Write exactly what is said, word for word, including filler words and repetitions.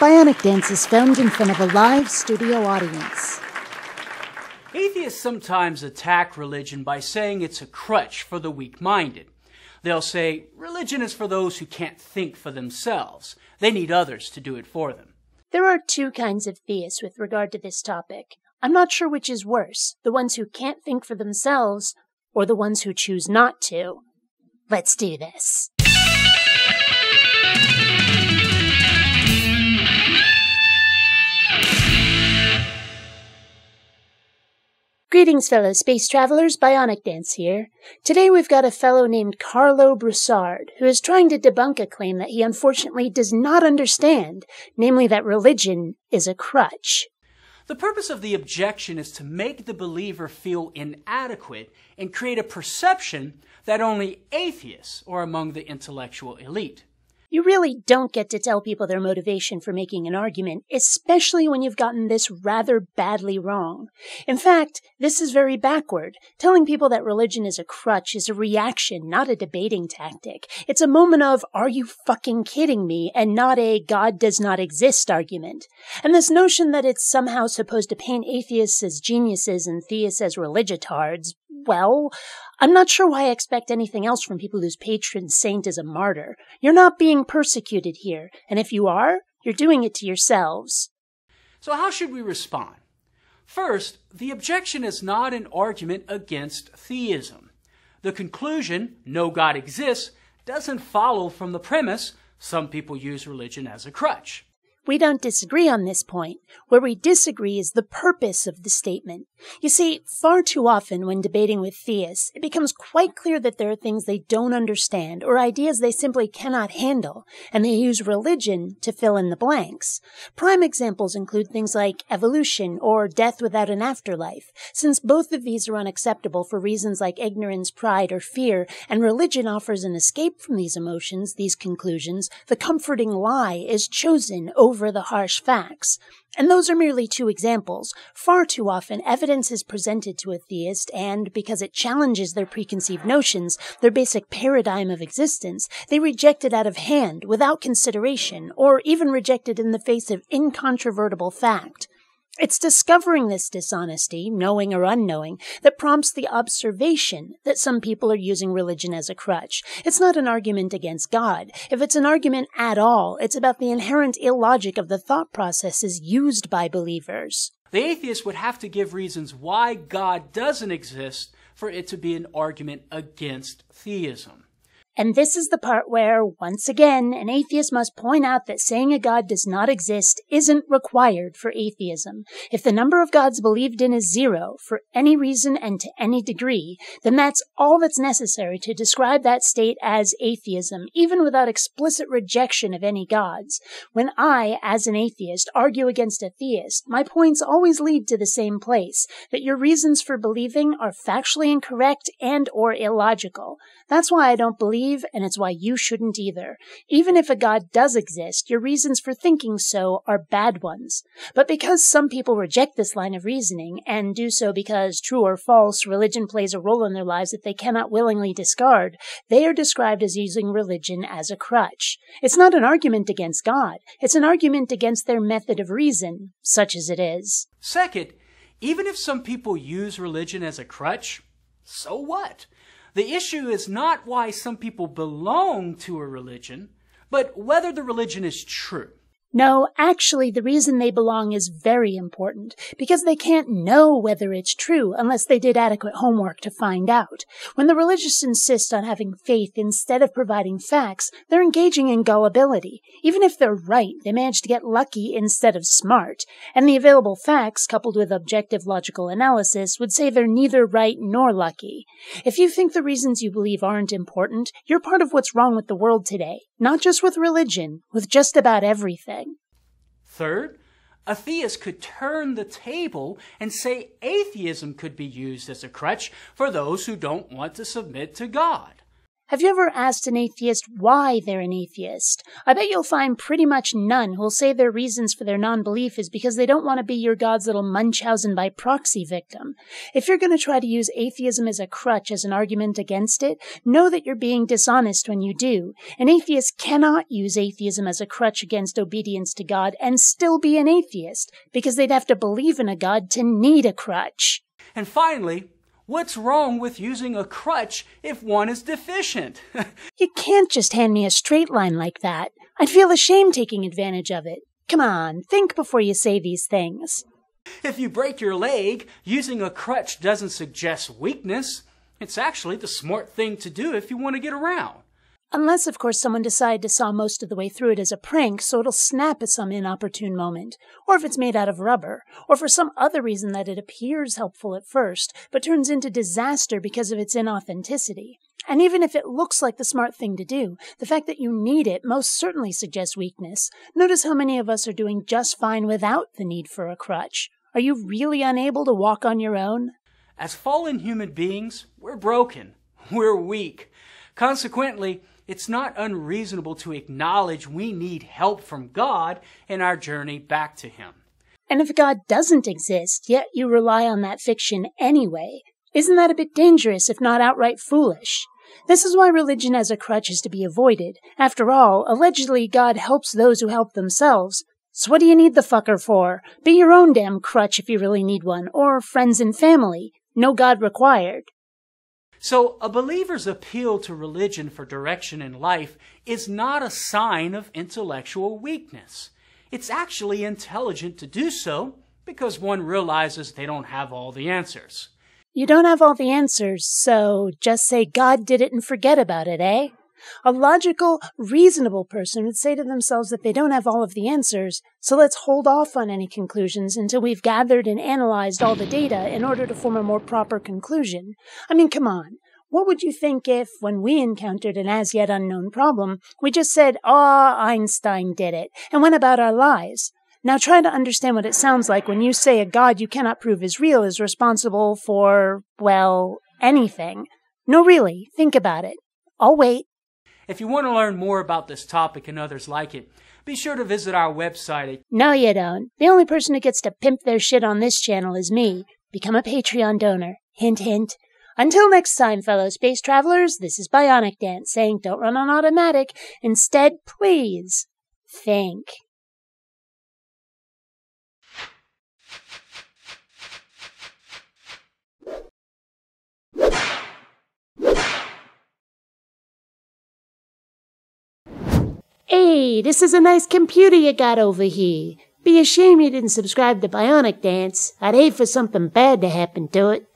Bionic Dance is filmed in front of a live studio audience. Atheists sometimes attack religion by saying it's a crutch for the weak-minded. They'll say, religion is for those who can't think for themselves. They need others to do it for them. There are two kinds of theists with regard to this topic. I'm not sure which is worse, the ones who can't think for themselves or the ones who choose not to. Let's do this. Greetings, fellow space travelers. Bionic Dance here. Today we've got a fellow named Carlo Broussard, who is trying to debunk a claim that he unfortunately does not understand, namely that religion is a crutch. The purpose of the objection is to make the believer feel inadequate and create a perception that only atheists are among the intellectual elite. You really don't get to tell people their motivation for making an argument, especially when you've gotten this rather badly wrong. In fact, this is very backward. Telling people that religion is a crutch is a reaction, not a debating tactic. It's a moment of, are you fucking kidding me, and not a God does not exist argument. And this notion that it's somehow supposed to paint atheists as geniuses and theists as religitards, well, I'm not sure why I expect anything else from people whose patron saint is a martyr. You're not being persecuted here, and if you are, you're doing it to yourselves. So how should we respond? First, the objection is not an argument against theism. The conclusion, no God exists, doesn't follow from the premise, some people use religion as a crutch. We don't disagree on this point. Where we disagree is the purpose of the statement. You see, far too often when debating with theists, it becomes quite clear that there are things they don't understand or ideas they simply cannot handle, and they use religion to fill in the blanks. Prime examples include things like evolution or death without an afterlife. Since both of these are unacceptable for reasons like ignorance, pride, or fear, and religion offers an escape from these emotions, these conclusions, the comforting lie is chosen over over the harsh facts. And those are merely two examples. Far too often, evidence is presented to a theist, and because it challenges their preconceived notions, their basic paradigm of existence, they reject it out of hand, without consideration, or even reject it in the face of incontrovertible fact. It's discovering this dishonesty, knowing or unknowing, that prompts the observation that some people are using religion as a crutch. It's not an argument against God. If it's an argument at all, it's about the inherent illogic of the thought processes used by believers. The atheist would have to give reasons why God doesn't exist for it to be an argument against theism. And this is the part where, once again, an atheist must point out that saying a God does not exist isn't required for atheism. If the number of gods believed in is zero, for any reason and to any degree, then that's all that's necessary to describe that state as atheism, even without explicit rejection of any gods. When I, as an atheist, argue against a theist, my points always lead to the same place, that your reasons for believing are factually incorrect and or illogical. That's why I don't believe and it's why you shouldn't either. Even if a God does exist, your reasons for thinking so are bad ones. But because some people reject this line of reasoning, and do so because, true or false, religion plays a role in their lives that they cannot willingly discard, they are described as using religion as a crutch. It's not an argument against God. It's an argument against their method of reason, such as it is. Second, even if some people use religion as a crutch, so what? The issue is not why some people belong to a religion, but whether the religion is true. No, actually, the reason they belong is very important, because they can't know whether it's true unless they did adequate homework to find out. When the religious insist on having faith instead of providing facts, they're engaging in gullibility. Even if they're right, they manage to get lucky instead of smart, and the available facts, coupled with objective logical analysis, would say they're neither right nor lucky. If you think the reasons you believe aren't important, you're part of what's wrong with the world today, not just with religion, with just about everything. Third, a theist could turn the table and say atheism could be used as a crutch for those who don't want to submit to God. Have you ever asked an atheist why they're an atheist? I bet you'll find pretty much none who'll say their reasons for their non-belief is because they don't want to be your God's little Munchausen by proxy victim. If you're going to try to use atheism as a crutch as an argument against it, know that you're being dishonest when you do. An atheist cannot use atheism as a crutch against obedience to God and still be an atheist, because they'd have to believe in a God to need a crutch. And finally, what's wrong with using a crutch if one is deficient? You can't just hand me a straight line like that. I'd feel ashamed taking advantage of it. Come on, think before you say these things. If you break your leg, using a crutch doesn't suggest weakness. It's actually the smart thing to do if you want to get around. Unless, of course, someone decided to saw most of the way through it as a prank, so it'll snap at some inopportune moment, or if it's made out of rubber, or for some other reason that it appears helpful at first, but turns into disaster because of its inauthenticity. And even if it looks like the smart thing to do, the fact that you need it most certainly suggests weakness. Notice how many of us are doing just fine without the need for a crutch. Are you really unable to walk on your own? As fallen human beings, we're broken. We're weak. Consequently, it's not unreasonable to acknowledge we need help from God in our journey back to Him. And if God doesn't exist, yet you rely on that fiction anyway, isn't that a bit dangerous, if not outright foolish? This is why religion as a crutch is to be avoided. After all, allegedly God helps those who help themselves. So what do you need the fucker for? Be your own damn crutch if you really need one, or friends and family. No God required. So a believer's appeal to religion for direction in life is not a sign of intellectual weakness. It's actually intelligent to do so because one realizes they don't have all the answers. You don't have all the answers, so just say God did it and forget about it, eh? A logical, reasonable person would say to themselves that they don't have all of the answers, so let's hold off on any conclusions until we've gathered and analyzed all the data in order to form a more proper conclusion. I mean, come on. What would you think if, when we encountered an as-yet unknown problem, we just said, ah, Einstein did it, and went about our lives? Now try to understand what it sounds like when you say a God you cannot prove is real is responsible for, well, anything. No, really, think about it. I'll wait. If you want to learn more about this topic and others like it, be sure to visit our website at... No, you don't. The only person who gets to pimp their shit on this channel is me. Become a Patreon donor. Hint, hint. Until next time, fellow space travelers, this is Bionic Dance saying don't run on automatic. Instead, please, think. Hey, this is a nice computer you got over here. Be ashamed you didn't subscribe to Bionic Dance. I'd hate for something bad to happen to it.